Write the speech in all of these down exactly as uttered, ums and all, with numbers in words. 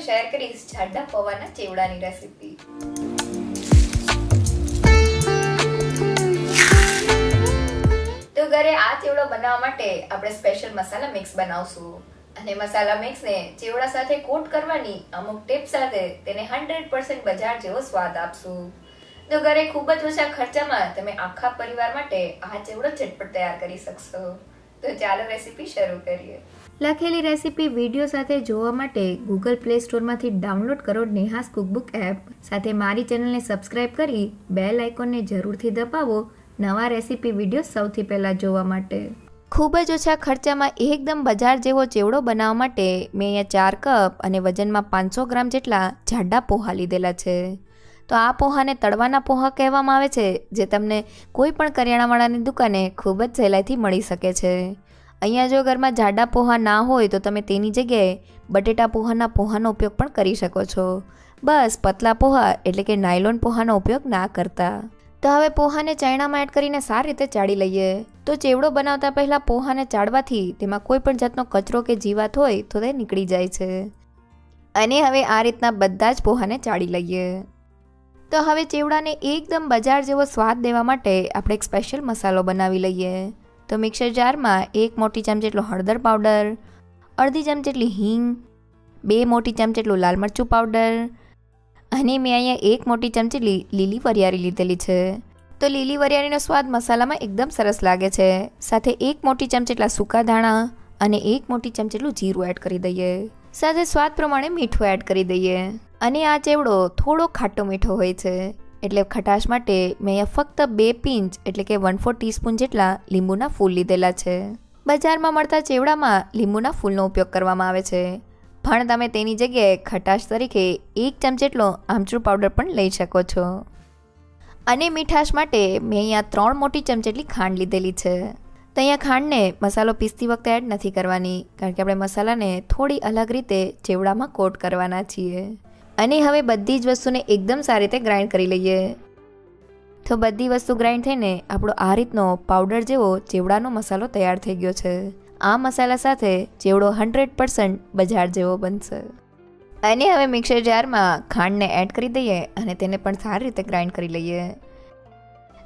ने शेयर करी झाड़ा पौवाना चेवड़ानी रेसिपी। तो घरे आ चेवड़ो बनावा माटे आपणे स्पेशल मसाला मिक्स बनावशुं अने मसाला मिक्स ने चेवड़ा साथे कोट करवानी अमुक टिप साथे तेने सौ परसेंट बजार जेवो स्वाद आपशुं। तो घरे खूब ज ओछा खर्चामां तमे आखा परिवार माटे आ चेवड़ो झटपट तैयार करी शकशो। तो चालो रेसिपी शुरू करिए। લખેલી રેસીપી વિડીયો સાથે જોવા માટે Google Play Store માંથી ડાઉનલોડ કરો નેહાસ કુકબુક એપ સાથે મારી ચેનલને સબસ્ક્રાઇબ કરી બેલ આઇકોનને જરૂરથી દબાવો નવા રેસીપી વિડીયો સૌથી પહેલા જોવા માટે। ખૂબ જ ઓછા ખર્ચામાં એકદમ બજાર જેવો ચેવડો બનાવવા માટે મેં અહીંયા ચાર કપ અને વજનમાં પાંચસો ગ્રામ જેટલા જાડા પોહા લીધેલા છે। तो आ पोहाने तड़वाना पोहा कहेवामां आवे छे, जे तमने कोईपण करियाणावाळानी दुकाने खूब ज सहेलाईथी मळी शके छे। अहींया जो घरमां जाडा पोहा ना होय तो तमे तेनी जग्याए बटेटा पोहाना पोहानो उपयोग पण करी शको छो। बस पतला पोहा एटले के नायलॉन पोहानो उपयोग ना करता। तो हवे पोहाने चायणामां एड करीने सारी रीते चाळी लईए। तो चेवडो बनावता पहिला पोहाने चाळवाथी तेमां कोईपण जातनो कचरो के जीवात होय तो ते नीकळी जाय छे। अने हवे आ रीतना बधा ज पोहाने चाळी लईए। तो हवे चेवड़ाने एकदम बजार जेवो स्वाद देवा माटे आपणे एक स्पेशल मसालो बनावी लईए। तो मिक्सर जार में एक मोटी चमच जेटलो हळदर पाउडर, अर्धी चमच जेटली हींग, बे मोटी चमच जेटलो लाल मरचू पाउडर अने मैं अहींया एक मोटी चमच जेटली लीली वरियारी लीधेली छे। तो लीली वरियारीनो स्वाद मसालामां एकदम सरस लागे छे। साथे एक मोटी चमच जेटला सूका धाणा अने एक मोटी चमच जेटलुं जीरुं एड करी दईए। साथे स्वाद प्रमाणे मीठुं एड करी दईए। अने आ चेवड़ो थोड़ो खाटो मीठो होय छे एटले खटाश माटे मैं अहींया फक्त बे पिंच एटले के एक बटा चार टीस्पून जेटला लींबूना फूल लीधेला छे। बजारमां मळता चेवड़ामां लींबूना फूलनो उपयोग करवामां आवे छे, पण तमे तेनी जग्याए खटाश तरीके एक चमच जेटलो आमचूर पाउडर पण लई शको छो। अने मीठाश माटे मैं अहींया त्रण मोटी चमच जेटली खांड लीधेली छे। तो अहींया खांडने मसालो पीसती वखते एड नथी करवानी, कारण के आपणे मसालाने थोड़ी अलग रीते चेवड़ामां कोट करवाना छीए। अने हवे बधी ज वस्तुने एकदम सारी रीते ग्राइंड करी लईए। तो बधी वस्तु ग्राइंड थईने आपणो आ रीतनो पाउडर जेवो चेवड़ानो मसालो तैयार थई गयो छे। आ मसाला साथे चेवड़ो सौ परसेंट बजार जेवो बनशे। अने हवे मिक्सर जार में खांडने एड करी दईए अने तेने पण सारी रीते ग्राइंड करी लईए।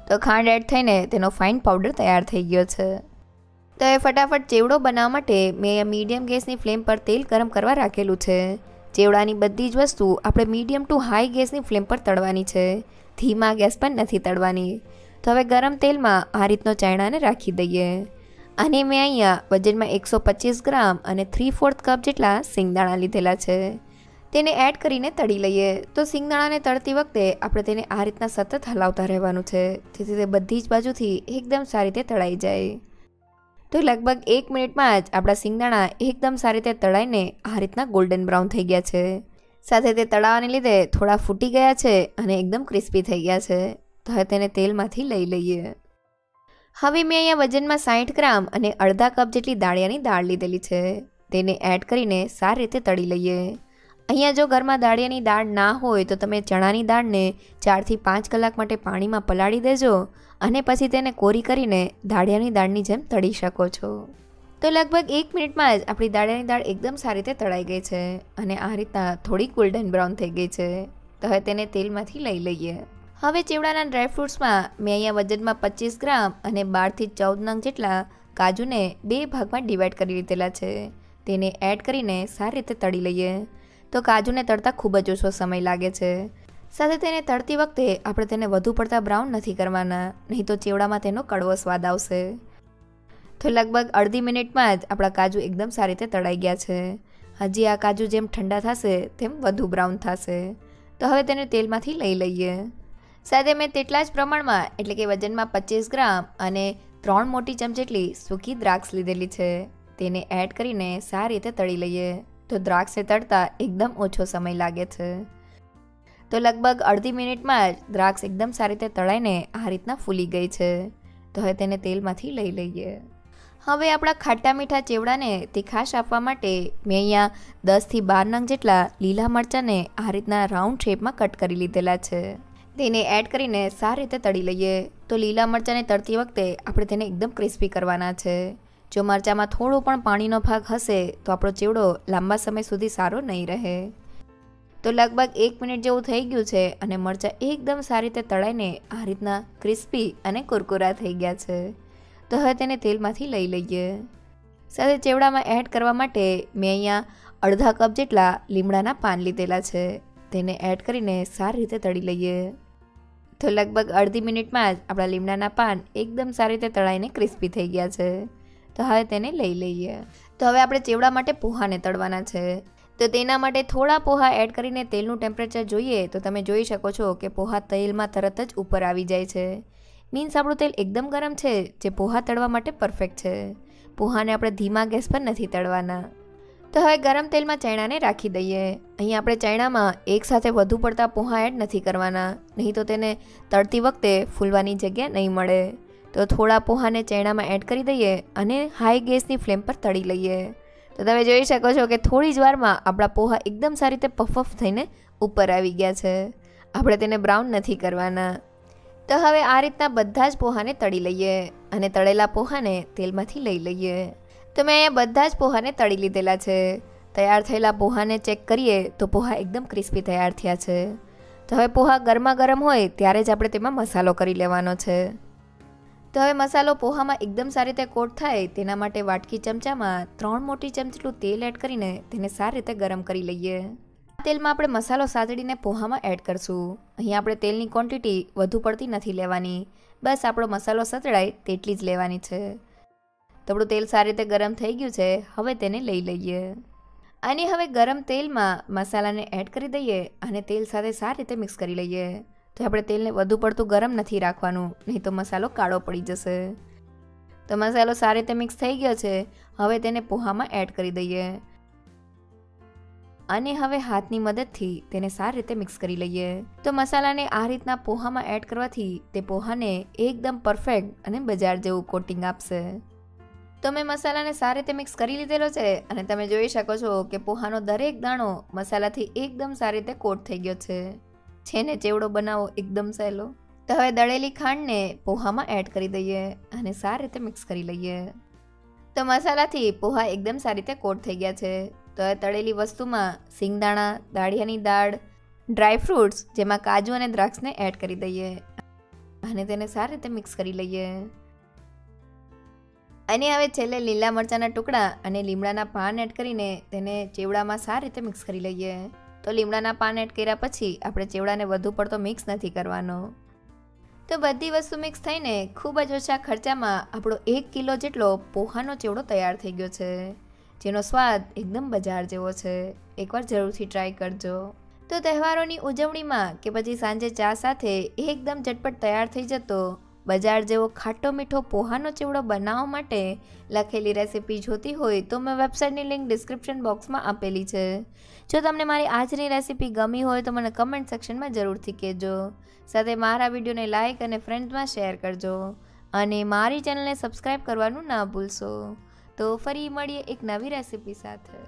तो खांड एड थईने तेनो फाइन पाउडर तैयार थई गयो छे। तो ए फटाफट चेवड़ो बनावा माटे मैं मीडियम गैसनी फ्लेम पर तेल गरम करवा राखेलुं छे। चेवड़ानी बधी ज वस्तु आपणे मीडियम टू हाई गैसनी फ्लेम पर तळवानी छे, धीमा गैस पर नथी तळवानी। तो हवे गरम तेल में आ रीतनो चायणाने राखी दईए। अने मैं अहींया वजन में एक सौ पच्चीस ग्राम अने थ्री फोर्थ कप जेटला सींगदाणा लीधेला छे, तेने एड करीने तळी लईए। तो सींगदाणाने तळती वखते आपणे तेने आ रीतना सतत हलावता रहेवानुं छे, जेथी ते बधी ज बाजुथी एकदम सारी रीते तळाई जाए। तो लगभग एक मिनिट में ज आपड़ा सींगदाणा एकदम सारी रीते तळाईने आ रीतना गोल्डन ब्राउन थई गया छे। साथे ते तळावाने लीधे थोड़ा फूटी गया छे अने एकदम क्रिस्पी थई गया छे। तो हवे तेने तेलमांथी लई लईए। हवे मैं अहींया वजनमां साठ ग्राम अने अर्धा कप जेटली दाळियानी दाळ लीधेली छे, तेने एड करीने सारी रीते तळी लईए। अहींया जो घरमां दाळियानी दाळ ना होय तो तमे चणानी दाळने चारथी पांच कलाक माटे पाणीमां पलाळी देजो अने पछी तेने कोरी करीने दाळियानी दाळनी जेम तळी शको छो। तो लगभग एक मिनिट में ज आपणी दाळियानी दाळ एकदम सारी रीते तळाई गई छे अने आ रीतना थोड़ी गोल्डन ब्राउन थई गई छे। तो हवे तेने तेलमांथी लई लईए। हवे चेवड़ाना ड्राय फ्रूट्समां मैं अहींया वजनमां पच्चीस ग्राम अने बार थी चौदह नंग जेटला काजुने बे भागमां डिवाइड करी लीधेला छे, तेने एड करीने सारी रीते तळी लईए। तो काजुने तळता खूब ज ओछो समय लागे छे। साथे तेने तळती वखते आपणे तेने वधु पड़ता ब्राउन नथी करवाना, नहीं तो चेवड़ामां तेनो कड़वो स्वाद आवशे। तो लगभग अर्धी मिनिट में ज आपड़ा काजू एकदम सारी रीते तळाई गया छे। हजी आ काजू जेम ठंडा थशे तेम वधु ब्राउन थशे। तो हवे तेने तेलमांथी लई लईए। साथे मैं तेटला ज प्रमाणमां एटले के वजनमां पच्चीस ग्राम अने त्रण मोटी चमच जेटली सूकी द्राक्ष लीधेली छे, तेने एड करीने सारी रीते तळी लईए। तो द्राक्षे तळता एकदम ओछो समय लागे छे। तो लगभग अर्धी मिनिट में ज द्राक्ष एकदम सारी रीते तळाईने आ रीतना फूली गई छे। तो हवे तेने तेलमांथी लई लईए। हवे आपणा खाटा मीठा चेवड़ाने तीखाश आपवा माटे मैं अहींया दस थी बार नंग जेटला लीला मरचाने आ रीतना राउंड शेप में कट करी लीधेला छे, तेने एड करीने सारी रीते तळी लईए। तो लीला मरचाने तळती वखते आपणे तेने एकदम क्रिस्पी करवाना छे। जो मरचामां थोड़ो पण पाणीनो भाग हशे तो आपणो चेवड़ो लांबा समय सुधी सारो नहीं रहे। तो लगभग एक मिनिट जेवुं थई गयुं छे अने मरचां एकदम सारी रीते तळाईने आ रीतना क्रिस्पी अने कुरकुरा थई गया छे। तो हवे तेने तेलमांथी लई लईए। साथे चेवड़ामां एड करवा माटे मैं अहींया अर्धा कप जेटला લીમડાના पान लीधेला छे, तेने एड करीने सारी रीते तळी लईए। तो लगभग अर्धी मिनिटमां ज आपणा લીમડાના पान एकदम सारी रीते तळाईने क्रिस्पी थई गया छे। तो हवे तेने लई लईए। तो हवे आपणे चेवड़ा माटे पोहाने तळवाना छे। तो तेना माटे थोड़ा पोहा एड करीने तेलनुं टेम्परेचर जोईए। तो तमे जोई शको छो के पोहा तेलमां तरत ज उपर आवी जाय छे। मीन्स आपणुं तेल एकदम गरम छे जे पोहा तळवा माटे परफेक्ट छे। पोहाने आपणे धीमा गैस पर नथी तळवाना। तो हवे गरम तेलमां चणाने राखी दઈએ। અહીં આપણે ચણામાં એકસાથે વધુ પડતા પોહા એડ નથી કરવાના, નહીં તો તેને તળતી વખતે ફૂલવાની જગ્યા નહીં મળે। તો થોડા પોહાને ચણામાં એડ કરી દઈએ અને હાઈ ગેસની ફ્લેમ પર તળી લઈએ। તો તમે જોઈ શકો છો કે થોડી જ વારમાં આપણા પોહા એકદમ સારી રીતે પફફ થઈને ઉપર આવી ગયા છે। આપણે તેને બ્રાઉન નથી કરવાના। તો હવે આ રીતના બધા જ પોહાને તળી લઈએ અને તળેલા પોહાને તેલમાંથી લઈ લઈએ। તો મેં અહીંયા બધા જ પોહાને તળી લીધેલા છે। તૈયાર થયેલા પોહાને ચેક કરીએ તો પોહા એકદમ ક્રિસ્પી તૈયાર થયા છે। તો હવે પોહા ગરમા ગરમ હોય ત્યારે જ આપણે તેમાં મસાલો કરી લેવાનો છે। તો હવે મસાલો પોહામાં એકદમ સારી રીતે કોટ થાય તેના માટે વાટકી ચમચામાં ત્રણ મોટી ચમચીલું તેલ એડ કરીને તેને સારી રીતે ગરમ કરી લઈએ। तेल में आपणे मसालो साजडीने पोहा में एड करशुं। अहीं आपणे तेलनी क्वॉंटिटी वधु पड़ती नथी लेवानी, बस आपणो मसालो सतळाय तेटली ज लेवानी छे। तो आपणुं तेल सारी रीते गरम थई गयुं छे, हवे तेने लई लईए अने हवे गरम तेल में मसालाने एड करी दઈએ अने तेल साथे सारी रीते मिक्स करी लईए। तो आपणे तेलने वधु पड़तुं गरम नथी राखवानुं, नहीं तो मसालो काळो पड़ी जशे। तो मसालो सारी रीते मिक्स थई गयो छे, हवे तेने पोहा में एड करी दઈએ અને હવે હાથની મદદથી તેને સારી રીતે મિક્સ કરી લઈએ। તો મસાલાને આ રીતના પોહામાં એડ કરવાથી તે પોહાને એકદમ પરફેક્ટ અને બજાર જેવું કોટિંગ આપશે। તો મેં મસાલાને સારી રીતે મિક્સ કરી લીધેલો છે અને તમે જોઈ શકો છો કે પોહાનો દરેક દાણો મસાલાથી એકદમ સારી રીતે કોટ થઈ ગયો છે। છે ને ચેવડો બનાવો એકદમ સહેલો। તો હવે દળેલી ખાંડને પોહામાં એડ કરી દઈએ અને સારી રીતે મિક્સ કરી લઈએ। તો મસાલાથી પોહા એકદમ સારી રીતે કોટ થઈ ગયા છે। તો આ તળેલી વસ્તુમાં સિંગદાણા, દાળિયાની દાળ, ડ્રાય ફ્રૂટ્સ જેમાં કાજુ અને દ્રાક્ષને એડ કરી દઈએ અને તેને સારી રીતે મિક્સ કરી લઈએ। અને હવે છેલ્લે લીલા મરચાના ટુકડા અને લીમડાના પાન એડ કરીને તેને ચેવડામાં સારી રીતે મિક્સ કરી લઈએ। તો લીમડાના પાન એડ કર્યા પછી આપણે ચેવડાને વધુ પડતો મિક્સ નથી કરવાનો। તો બધી વસ્તુ મિક્સ થઈને ખૂબ જ ઓછા ખર્ચામાં આપણો એક કિલો જેટલો પોહાનો ચેવડો તૈયાર થઈ ગયો છે, જેનો સ્વાદ એકદમ બજાર જેવો છે। એકવાર જરૂરથી ટ્રાય કરજો। તો તહેવારોની ઉજવણીમાં કે પછી સાંજે ચા સાથે એકદમ ઝટપટ તૈયાર થઈ જતો બજાર જેવો ખાટો મીઠો પોહાનો ચેવડો બનાવવા માટે લખેલી રેસીપી જોતી હોય તો મેં વેબસાઇટની લિંક ડિસ્ક્રિપ્શન બોક્સમાં આપેલી છે। જો તમને મારી આજની રેસીપી ગમી હોય તો મને કમેન્ટ સેક્શનમાં જરૂરથી કહેજો। સાથે મારા વિડીયોને લાઇક અને ફ્રેન્ડ્સમાં શેર કરજો અને મારી ચેનલને સબસ્ક્રાઈબ કરવાનું ના ભૂલશો। તો ફરી મળીએ એક નવી રેસીપી સાથે।